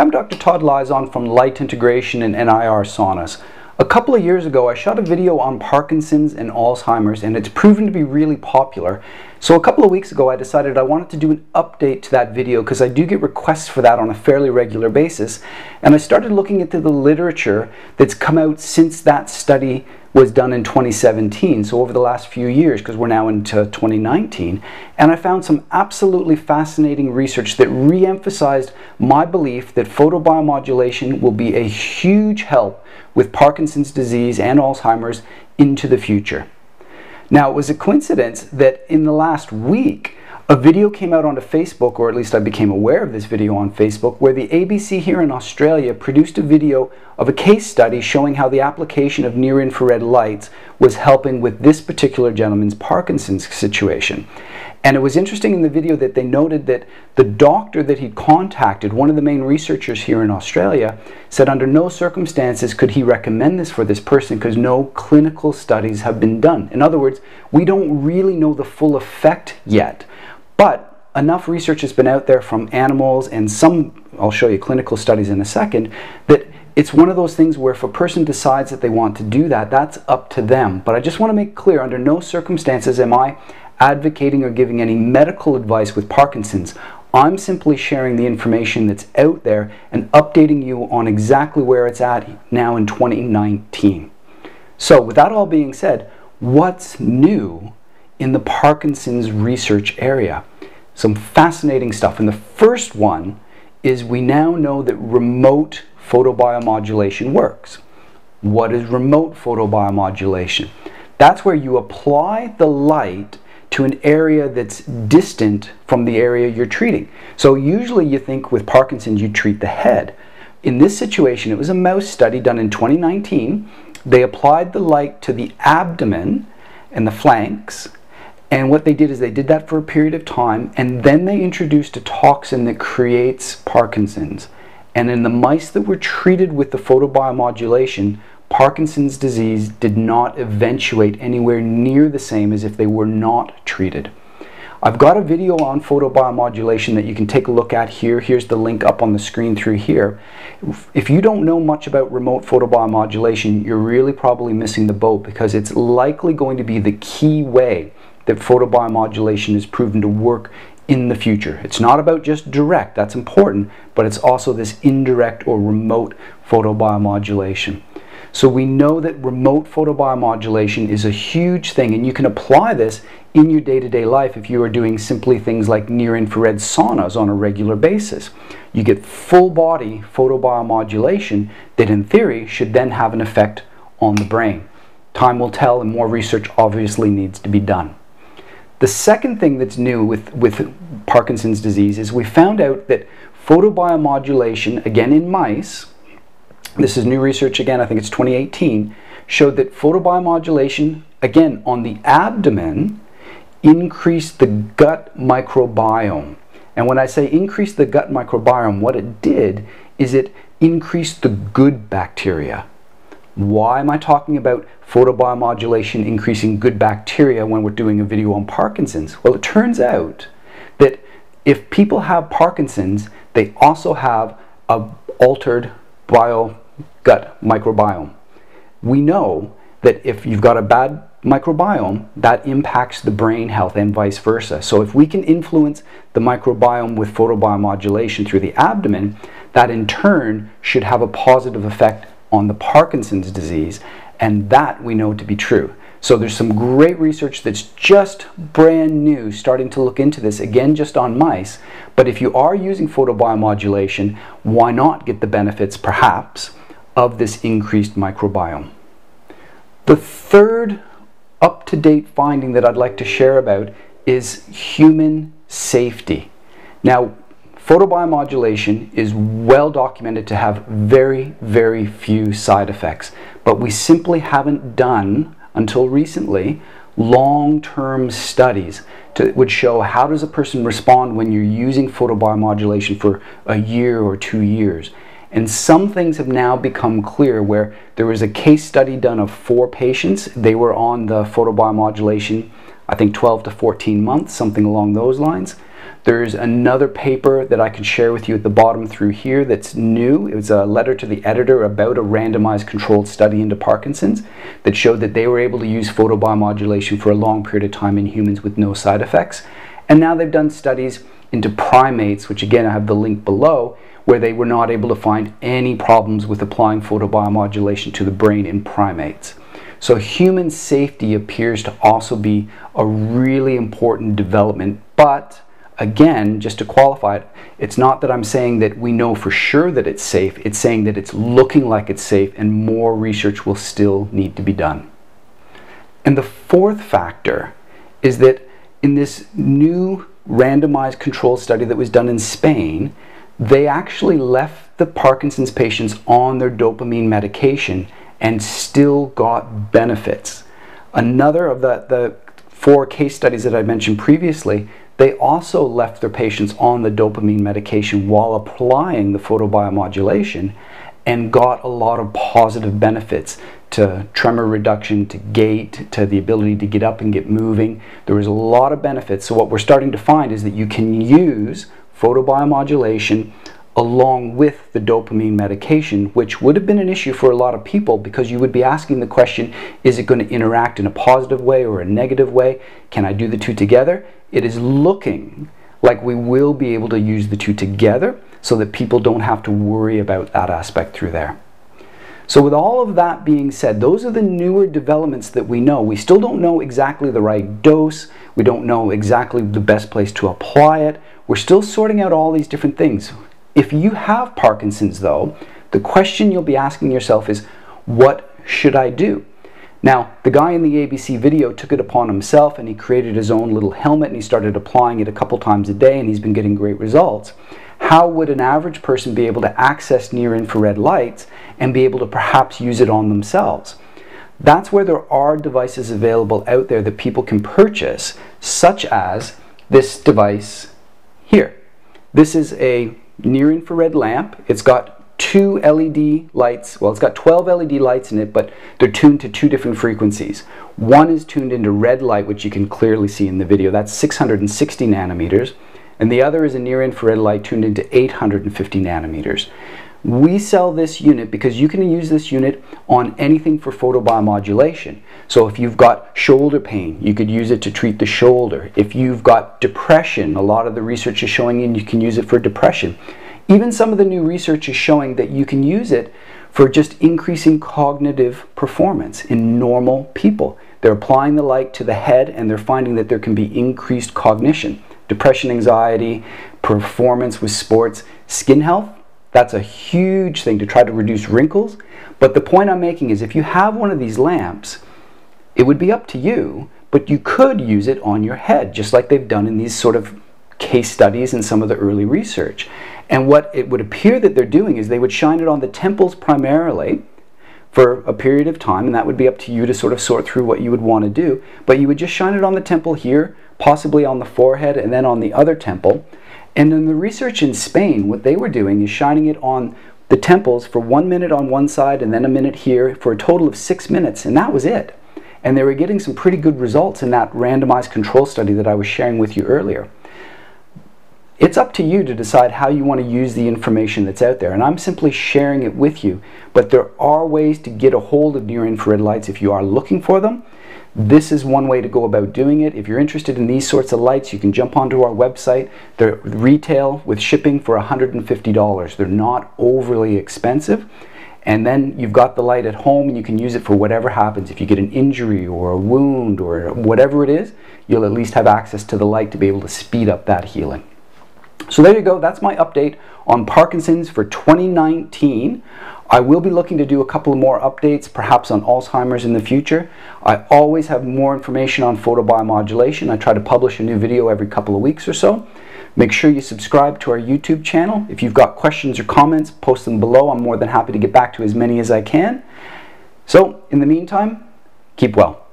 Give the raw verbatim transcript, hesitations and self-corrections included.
I'm Doctor Todd Lizon from Light Integration and N I R Saunas. A couple of years ago I shot a video on Parkinson's and Alzheimer's, and it's proven to be really popular. So a couple of weeks ago I decided I wanted to do an update to that video because I do get requests for that on a fairly regular basis, and I started looking into the literature that's come out since that study was done in twenty seventeen, so over the last few years, because we're now into twenty nineteen, and I found some absolutely fascinating research that re-emphasized my belief that photobiomodulation will be a huge help with Parkinson's disease and Alzheimer's into the future. Now, it was a coincidence that in the last week a video came out onto Facebook, or at least I became aware of this video on Facebook, where the A B C here in Australia produced a video of a case study showing how the application of near-infrared lights was helping with this particular gentleman's Parkinson's situation. And it was interesting in the video that they noted that the doctor that he contacted, one of the main researchers here in Australia, said under no circumstances could he recommend this for this person because no clinical studies have been done. In other words, we don't really know the full effect yet. But enough research has been out there from animals and some, I'll show you clinical studies in a second, that it's one of those things where if a person decides that they want to do that, that's up to them. But I just want to make clear, under no circumstances am I advocating or giving any medical advice with Parkinson's. I'm simply sharing the information that's out there and updating you on exactly where it's at now in twenty nineteen. So with that all being said, what's new in the Parkinson's research area? Some fascinating stuff. And the first one is we now know that remote photobiomodulation works. What is remote photobiomodulation? That's where you apply the light to an area that's distant from the area you're treating. So usually you think with Parkinson's you treat the head. In this situation, it was a mouse study done in twenty nineteen. They applied the light to the abdomen and the flanks, and what they did is they did that for a period of time, and then they introduced a toxin that creates Parkinson's. And in the mice that were treated with the photobiomodulation, Parkinson's disease did not eventuate anywhere near the same as if they were not treated. I've got a video on photobiomodulation that you can take a look at here. Here's the link up on the screen through here. If you don't know much about remote photobiomodulation, you're really probably missing the boat, because it's likely going to be the key way that photobiomodulation is proven to work in the future. It's not about just direct, that's important, but it's also this indirect or remote photobiomodulation. So we know that remote photobiomodulation is a huge thing, and you can apply this in your day-to-day life if you are doing simply things like near-infrared saunas on a regular basis. You get full-body photobiomodulation that in theory should then have an effect on the brain. Time will tell, and more research obviously needs to be done. The second thing that's new with, with Parkinson's disease is we found out that photobiomodulation, again in mice, this is new research again, I think it's twenty eighteen, showed that photobiomodulation, again on the abdomen, increased the gut microbiome. And when I say increase the gut microbiome, what it did is it increased the good bacteria. Why am I talking about photobiomodulation increasing good bacteria when we're doing a video on Parkinson's? Well, it turns out that if people have Parkinson's, they also have an altered bio gut microbiome. We know that if you've got a bad microbiome, that impacts the brain health and vice versa. So if we can influence the microbiome with photobiomodulation through the abdomen, that in turn should have a positive effect on the Parkinson's disease, and that we know to be true. So there's some great research that's just brand new starting to look into this, again just on mice, but if you are using photobiomodulation, why not get the benefits perhaps of this increased microbiome? The third up-to-date finding that I'd like to share about is human safety. Now, photobiomodulation is well documented to have very, very few side effects, but we simply haven't done, until recently, long-term studies that would show how does a person respond when you're using photobiomodulation for a year or two years. And some things have now become clear, where there was a case study done of four patients. They were on the photobiomodulation, I think twelve to fourteen months, something along those lines. There's another paper that I can share with you at the bottom through here that's new. It was a letter to the editor about a randomized controlled study into Parkinson's that showed that they were able to use photobiomodulation for a long period of time in humans with no side effects. And now they've done studies into primates, which again I have the link below, where they were not able to find any problems with applying photobiomodulation to the brain in primates. So human safety appears to also be a really important development, but again, just to qualify it, it's not that I'm saying that we know for sure that it's safe, it's saying that it's looking like it's safe and more research will still need to be done. And the fourth factor is that in this new randomized control study that was done in Spain, they actually left the Parkinson's patients on their dopamine medication and still got benefits. Another of the, the four case studies that I mentioned previously, they also left their patients on the dopamine medication while applying the photobiomodulation and got a lot of positive benefits to tremor reduction, to gait, to the ability to get up and get moving. There was a lot of benefits. So what we're starting to find is that you can use photobiomodulation along with the dopamine medication, which would have been an issue for a lot of people because you would be asking the question, is it going to interact in a positive way or a negative way? Can I do the two together? It is looking like we will be able to use the two together so that people don't have to worry about that aspect through there. So with all of that being said, those are the newer developments that we know. We still don't know exactly the right dose. We don't know exactly the best place to apply it. We're still sorting out all these different things. If you have Parkinson's though, the question you'll be asking yourself is, what should I do? Now, the guy in the A B C video took it upon himself and he created his own little helmet and he started applying it a couple times a day and he's been getting great results. How would an average person be able to access near-infrared lights and be able to perhaps use it on themselves? That's where there are devices available out there that people can purchase, such as this device here. This is a near-infrared lamp. It's got two L E D lights, well, it's got twelve L E D lights in it, but they're tuned to two different frequencies. One is tuned into red light, which you can clearly see in the video. That's six hundred sixty nanometers. And the other is a near-infrared light tuned into eight hundred fifty nanometers. We sell this unit because you can use this unit on anything for photobiomodulation. So if you've got shoulder pain, you could use it to treat the shoulder. If you've got depression, a lot of the research is showing you can use it for depression. Even some of the new research is showing that you can use it for just increasing cognitive performance in normal people. They're applying the light to the head and they're finding that there can be increased cognition. Depression, anxiety, performance with sports, skin health, that's a huge thing to try to reduce wrinkles. But the point I'm making is if you have one of these lamps, it would be up to you, but you could use it on your head, just like they've done in these sort of case studies in some of the early research. And what it would appear that they're doing is they would shine it on the temples primarily for a period of time, and that would be up to you to sort of sort through what you would want to do, but you would just shine it on the temple here, possibly on the forehead and then on the other temple. And in the research in Spain, what they were doing is shining it on the temples for one minute on one side and then a minute here for a total of six minutes, and that was it. And they were getting some pretty good results in that randomized control study that I was sharing with you earlier. It's up to you to decide how you want to use the information that's out there, and I'm simply sharing it with you, but there are ways to get a hold of near-infrared lights if you are looking for them. This is one way to go about doing it. If you're interested in these sorts of lights, you can jump onto our website. They're retail with shipping for one hundred fifty dollars. They're not overly expensive. And then you've got the light at home and you can use it for whatever happens. If you get an injury or a wound or whatever it is, you'll at least have access to the light to be able to speed up that healing. So there you go, that's my update on Parkinson's for twenty nineteen. I will be looking to do a couple more updates, perhaps on Alzheimer's in the future. I always have more information on photobiomodulation. I try to publish a new video every couple of weeks or so. Make sure you subscribe to our YouTube channel. If you've got questions or comments, post them below. I'm more than happy to get back to as many as I can. So, in the meantime, keep well.